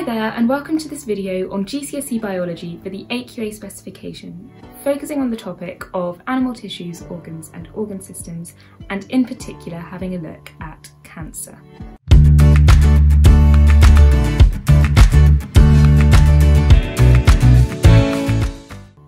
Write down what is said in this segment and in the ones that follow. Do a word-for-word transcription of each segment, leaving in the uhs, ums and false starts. Hi there and welcome to this video on G C S E biology for the A Q A specification, focusing on the topic of animal tissues, organs and organ systems, and in particular having a look at cancer.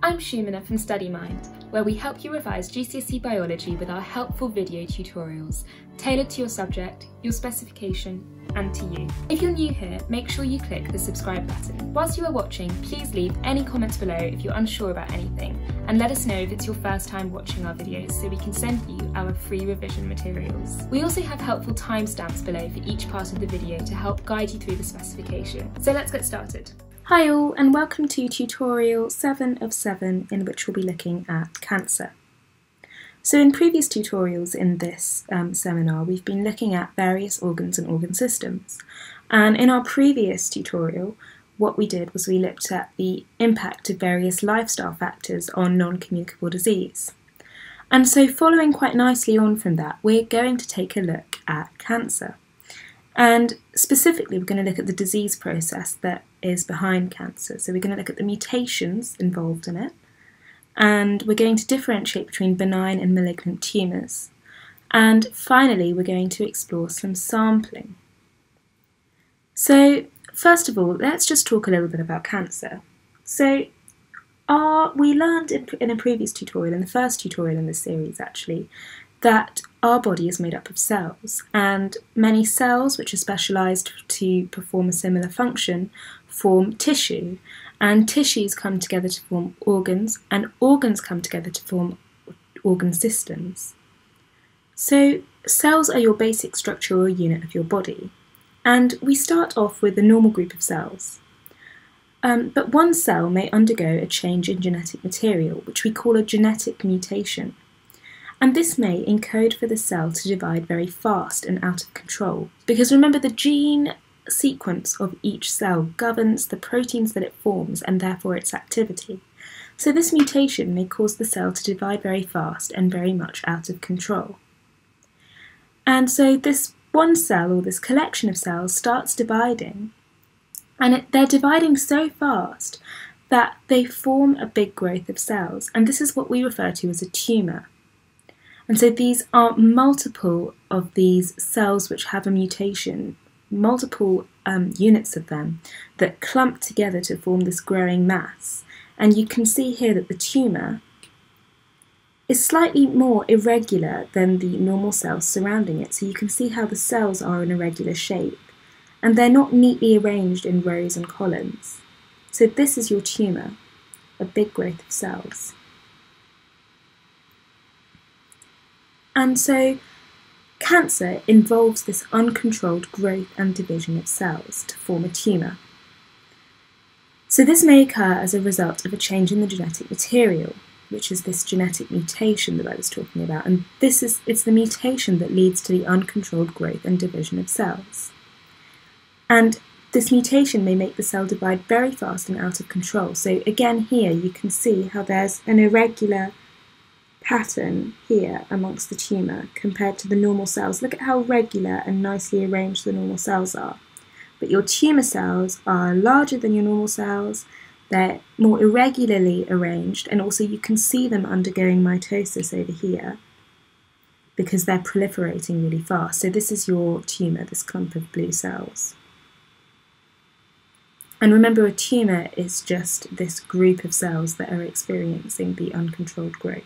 I'm Shumana from StudyMind, where we help you revise G C S E biology with our helpful video tutorials, tailored to your subject, your specification, and to you. If you're new here, make sure you click the subscribe button. Whilst you are watching, please leave any comments below if you're unsure about anything, and let us know if it's your first time watching our videos so we can send you our free revision materials. We also have helpful timestamps below for each part of the video to help guide you through the specification. So let's get started. Hi all, and welcome to tutorial seven of seven, in which we'll be looking at cancer. So in previous tutorials in this um, seminar, we've been looking at various organs and organ systems. And in our previous tutorial, what we did was we looked at the impact of various lifestyle factors on non-communicable disease. And so following quite nicely on from that, we're going to take a look at cancer. And specifically, we're going to look at the disease process that is behind cancer. So we're going to look at the mutations involved in it. And we're going to differentiate between benign and malignant tumours. And finally, we're going to explore some sampling. So first of all, let's just talk a little bit about cancer. So our, we learned in, in a previous tutorial, in the first tutorial in this series actually, that our body is made up of cells, and many cells which are specialised to perform a similar function form tissue, and tissues come together to form organs, and organs come together to form organ systems. So cells are your basic structural unit of your body, and we start off with a normal group of cells. Um, but one cell may undergo a change in genetic material, which we call a genetic mutation. And this may encode for the cell to divide very fast and out of control. Because remember, the gene sequence of each cell governs the proteins that it forms and therefore its activity. So this mutation may cause the cell to divide very fast and very much out of control. And so this one cell, or this collection of cells, starts dividing. And it, they're dividing so fast that they form a big growth of cells. And this is what we refer to as a tumour. And so these are multiple of these cells which have a mutation, multiple um, units of them that clump together to form this growing mass. And you can see here that the tumour is slightly more irregular than the normal cells surrounding it. So you can see how the cells are in a regular shape, and they're not neatly arranged in rows and columns. So this is your tumour, a big growth of cells. And so cancer involves this uncontrolled growth and division of cells to form a tumour. So this may occur as a result of a change in the genetic material, which is this genetic mutation that I was talking about. And this is, it's the mutation that leads to the uncontrolled growth and division of cells. And this mutation may make the cell divide very fast and out of control. So again here you can see how there's an irregular pattern here amongst the tumour compared to the normal cells. Look at how regular and nicely arranged the normal cells are. But your tumour cells are larger than your normal cells, they're more irregularly arranged, and also you can see them undergoing mitosis over here because they're proliferating really fast. So this is your tumour, this clump of blue cells. And remember, a tumour is just this group of cells that are experiencing the uncontrolled growth.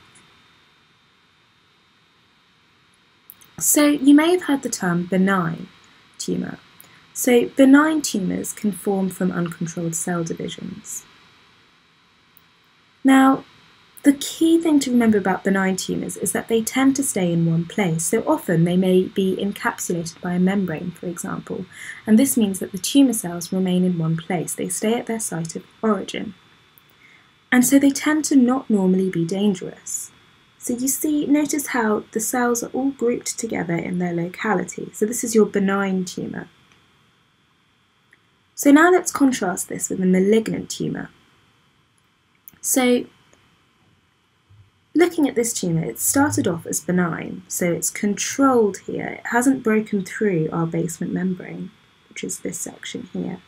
So you may have heard the term benign tumour. So benign tumours can form from uncontrolled cell divisions. Now, the key thing to remember about benign tumours is that they tend to stay in one place. So often they may be encapsulated by a membrane, for example, and this means that the tumour cells remain in one place. They stay at their site of origin. And so they tend to not normally be dangerous. So you see, notice how the cells are all grouped together in their locality. So this is your benign tumour. So now let's contrast this with a malignant tumour. So looking at this tumour, it started off as benign, so it's controlled here. It hasn't broken through our basement membrane, which is this section here.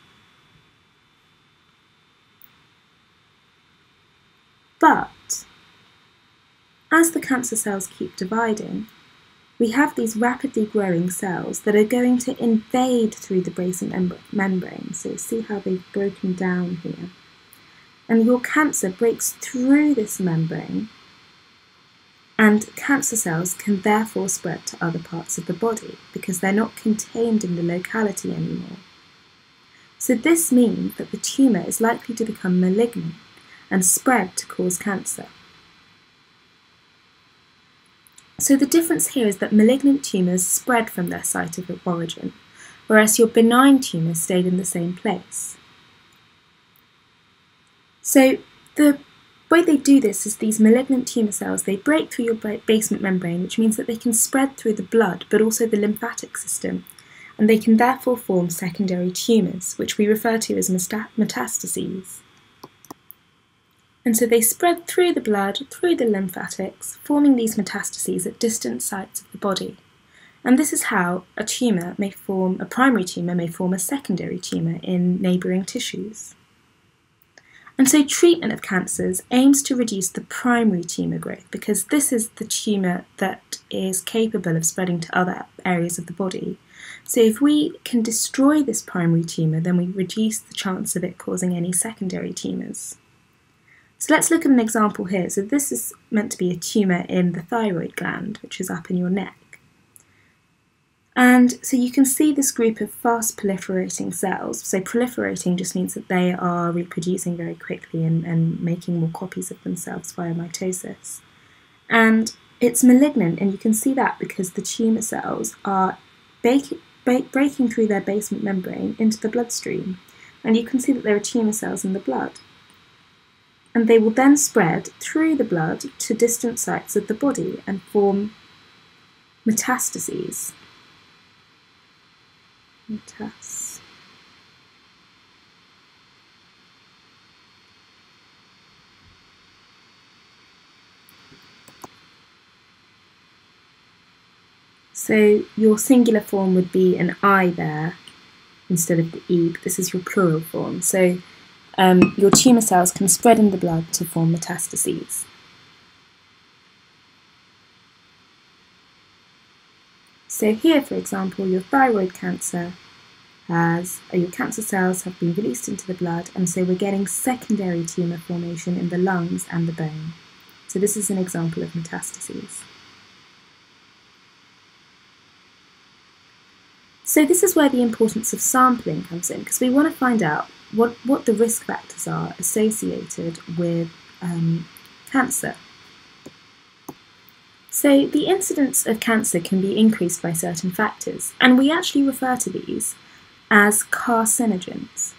But as the cancer cells keep dividing, we have these rapidly growing cells that are going to invade through the basement mem membrane. So see how they've broken down here. And your cancer breaks through this membrane, and cancer cells can therefore spread to other parts of the body because they're not contained in the locality anymore. So this means that the tumour is likely to become malignant and spread to cause cancer. So the difference here is that malignant tumours spread from their site of origin, whereas your benign tumours stayed in the same place. So the way they do this is these malignant tumour cells, they break through your basement membrane, which means that they can spread through the blood, but also the lymphatic system, and they can therefore form secondary tumours, which we refer to as metastases. And so they spread through the blood, through the lymphatics, forming these metastases at distant sites of the body. And this is how a tumour may form, a primary tumour may form a secondary tumour in neighbouring tissues. And so treatment of cancers aims to reduce the primary tumour growth, because this is the tumour that is capable of spreading to other areas of the body. So if we can destroy this primary tumour, then we reduce the chance of it causing any secondary tumours. So let's look at an example here. So this is meant to be a tumour in the thyroid gland, which is up in your neck. And so you can see this group of fast proliferating cells. So proliferating just means that they are reproducing very quickly and, and making more copies of themselves via mitosis. And it's malignant, and you can see that because the tumour cells are breaking, breaking through their basement membrane into the bloodstream. And you can see that there are tumour cells in the blood. And they will then spread through the blood to distant sites of the body and form metastases. Metas. So your singular form would be an I there instead of the E, but this is your plural form. So Um, your tumour cells can spread in the blood to form metastases. So here, for example, your thyroid cancer has, or your cancer cells have been released into the blood, and so we're getting secondary tumour formation in the lungs and the bone. So this is an example of metastases. So this is where the importance of sampling comes in, because we want to find out What, what the risk factors are associated with um, cancer. So the incidence of cancer can be increased by certain factors, and we actually refer to these as carcinogens.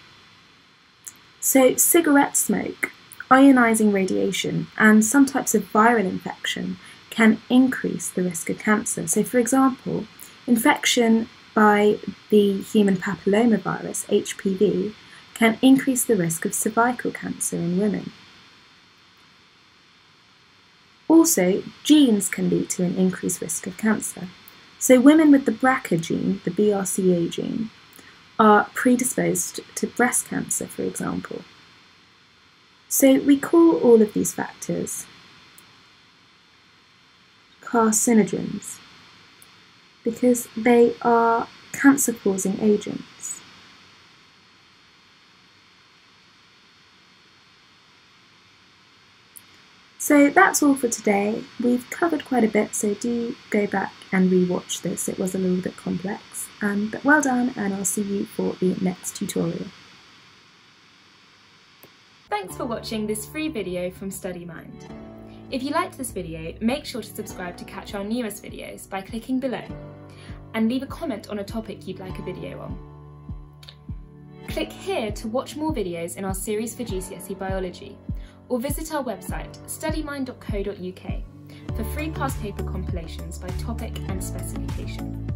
So cigarette smoke, ionizing radiation, and some types of viral infection can increase the risk of cancer. So for example, infection by the human papillomavirus, H P V, can increase the risk of cervical cancer in women. Also, genes can lead to an increased risk of cancer. So women with the B R C A gene, the B R C A gene, are predisposed to breast cancer, for example. So we call all of these factors carcinogens because they are cancer-causing agents. So that's all for today. We've covered quite a bit, so do go back and re-watch this. It was a little bit complex, um, but well done, and I'll see you for the next tutorial. Thanks for watching this free video from StudyMind. If you liked this video, make sure to subscribe to catch our newest videos by clicking below, and leave a comment on a topic you'd like a video on. Click here to watch more videos in our series for G C S E Biology, or visit our website study mind dot co dot U K for free past paper compilations by topic and specification.